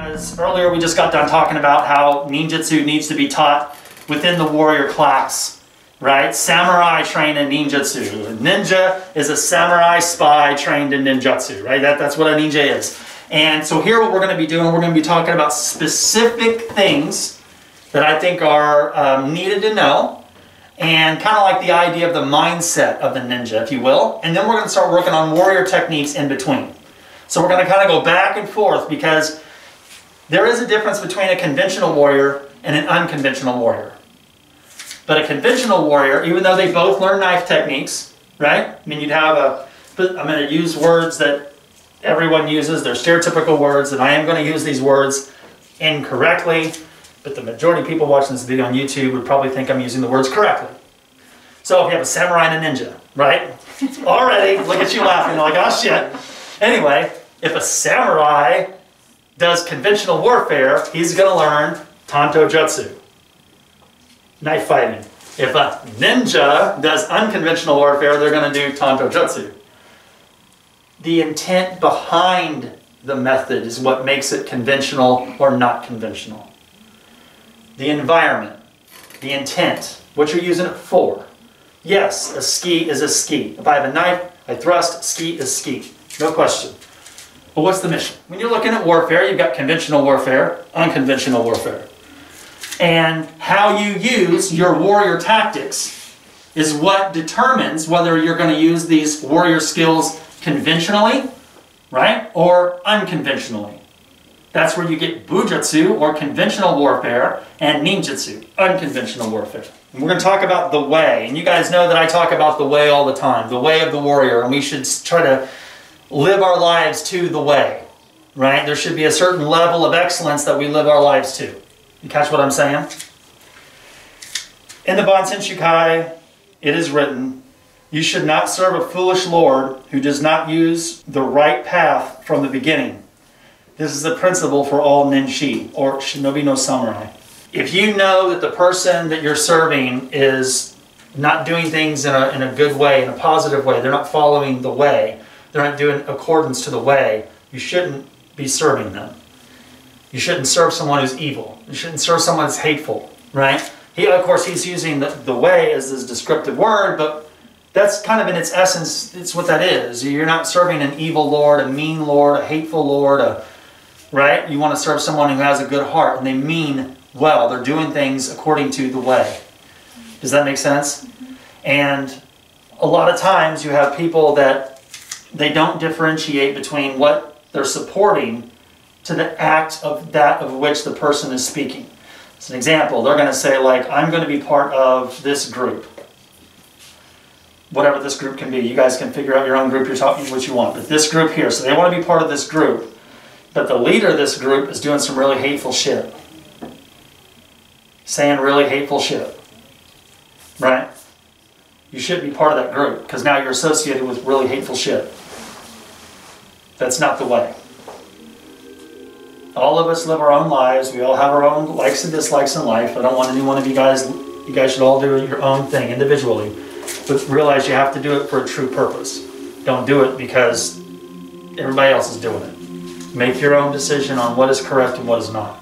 As earlier we just got done talking about how ninjutsu needs to be taught within the warrior class, right? Samurai trained in ninjutsu. A ninja is a samurai spy trained in ninjutsu, right? That's what a ninja is. And so here what we're going to be doing, we're going to be talking about specific things that I think are needed to know, and kind of like the idea of the mindset of the ninja, if you will. And then we're going to start working on warrior techniques in between. So we're going to kind of go back and forth, because there is a difference between a conventional warrior and an unconventional warrior. But a conventional warrior, even though they both learn knife techniques, right? I mean, you'd have a, I'm going to use words that everyone uses. They're stereotypical words, and I am going to use these words incorrectly. But the majority of people watching this video on YouTube would probably think I'm using the words correctly. So if you have a samurai and a ninja, right? Already, look at you laughing like, oh shit. Anyway, if a samurai does conventional warfare, he's going to learn Tanto Jutsu, knife fighting. If a ninja does unconventional warfare, they're going to do Tanto Jutsu. The intent behind the method is what makes it conventional or not conventional. The environment, the intent, what you're using it for. Yes, a ski is a ski. If I have a knife, I thrust, ski is ski. No question. But what's the mission? When you're looking at warfare, you've got conventional warfare, unconventional warfare. And how you use your warrior tactics is what determines whether you're going to use these warrior skills conventionally, right, or unconventionally. That's where you get bujutsu, or conventional warfare, and ninjutsu, unconventional warfare. And we're going to talk about the way. And you guys know that I talk about the way all the time, the way of the warrior. And we should try to live our lives to the way, right? There should be a certain level of excellence that we live our lives to. You catch what I'm saying? In the Bansenshukai, it is written, "You should not serve a foolish lord who does not use the right path from the beginning." This is the principle for all ninshi, or shinobi no samurai. If you know that the person that you're serving is not doing things in a good way, in a positive way, they're not following the way, they're not doing accordance to the way, you shouldn't be serving them. You shouldn't serve someone who's evil. You shouldn't serve someone who's hateful, right? He, of course, he's using the way as this descriptive word, but that's kind of in its essence, it's what that is. You're not serving an evil lord, a mean lord, a hateful lord, right? You want to serve someone who has a good heart and they mean well. They're doing things according to the way. Does that make sense? And a lot of times you have people that they don't differentiate between what they're supporting to the act of that of which the person is speaking. As an example, they're going to say like, I'm going to be part of this group. Whatever this group can be. You guys can figure out your own group, you're talking what you want. But this group here, so they want to be part of this group. But the leader of this group is doing some really hateful shit. Saying really hateful shit. Right? You shouldn't be part of that group, because now you're associated with really hateful shit. That's not the way. All of us live our own lives. We all have our own likes and dislikes in life. I don't want any one of you guys should all do your own thing individually. But realize you have to do it for a true purpose. Don't do it because everybody else is doing it. Make your own decision on what is correct and what is not.